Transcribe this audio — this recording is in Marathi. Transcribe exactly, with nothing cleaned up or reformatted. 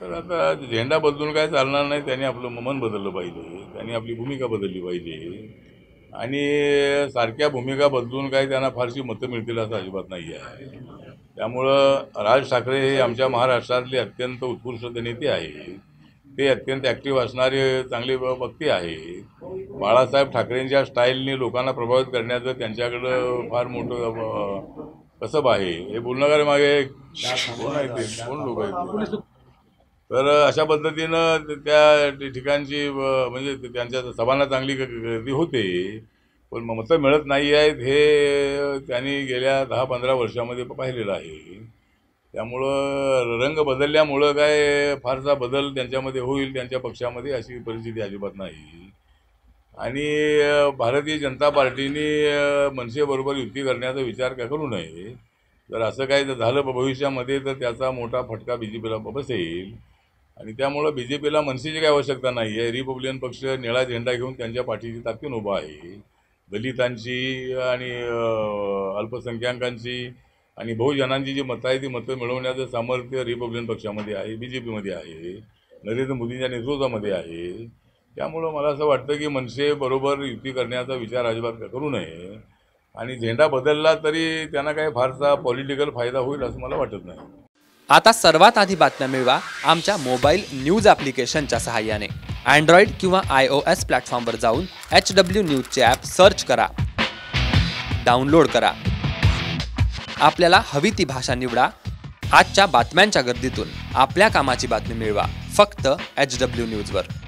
सर आता झेंडा बदलून काय चालणार नाही, त्यांनी आपलं मन बदललं पाहिजे, त्यांनी आपली भूमिका बदलली पाहिजे आणि सारख्या भूमिका बदलून काही त्यांना फारशी मतं मिळतील असं अजिबात नाही आहे। त्यामुळं राज ठाकरे हे आमच्या महाराष्ट्रातले अत्यंत उत्कृष्ट नेते आहेत, ते अत्यंत ॲक्टिव्ह असणारे चांगले व्यक्ती आहेत। बाळासाहेब ठाकरेंच्या स्टाईलने लोकांना प्रभावित करण्याचं त्यांच्याकडं फार मोठं कसब आहे। हे बोलणारे मागे कोण आहे ते कोण लोक आहेत, तर अशा पद्धतीनं त्या ठिकाणची म्हणजे त्यांच्या सभांना चांगली गर्दी होते, पण मतं मिळत नाही आहेत हे त्यांनी गेल्या दहा पंधरा वर्षामध्ये पाहिलेलं आहे। त्यामुळं रंग बदलल्यामुळं काय फारसा बदल त्यांच्यामध्ये होईल त्यांच्या पक्षामध्ये अशी परिस्थिती अजिबात नाही। आणि भारतीय जनता पार्टीने मनसेबरोबर युती करण्याचा विचार का करू नये, जर असं काय जर झालं भविष्यामध्ये तर त्याचा मोठा फटका बी जे पीला बसेल आणि त्यामुळं बी जे पीला मनसेची काही आवश्यकता नाही आहे। रिपब्लिकन पक्ष निळा झेंडा घेऊन त्यांच्या पाठीशी ताकदीन उभा आहे, दलितांची आणि अल्पसंख्याकांची आणि बहुजनांची जी मतं आहे ती मतं मिळवण्याचं सामर्थ्य रिपब्लिकन पक्षामध्ये आहे, बी जे पीमध्ये आहे, नरेंद्र मोदींच्या नेतृत्वामध्ये आहे। त्यामुळं मला असं वाटतं की मनसेबरोबर युती करण्याचा विचार अजिबात करू नये आणि झेंडा बदलला तरी त्यांना काही फारसा पॉलिटिकल फायदा होईल असं मला वाटत नाही। आता सर्वात आधी बातम्या मिळवा आमच्या मोबाईल न्यूज ॲप्लिकेशनच्या सहाय्याने। अँड्रॉइड किंवा आय ओ एस प्लॅटफॉर्मवर जाऊन एच डब्ल्यू न्यूजचे ॲप सर्च करा, डाउनलोड करा, आपल्याला हवी ती भाषा निवडा। आजच्या बातम्यांच्या गर्दीतून आपल्या कामाची बातमी मिळवा फक्त एच डब्ल्यू न्यूजवर।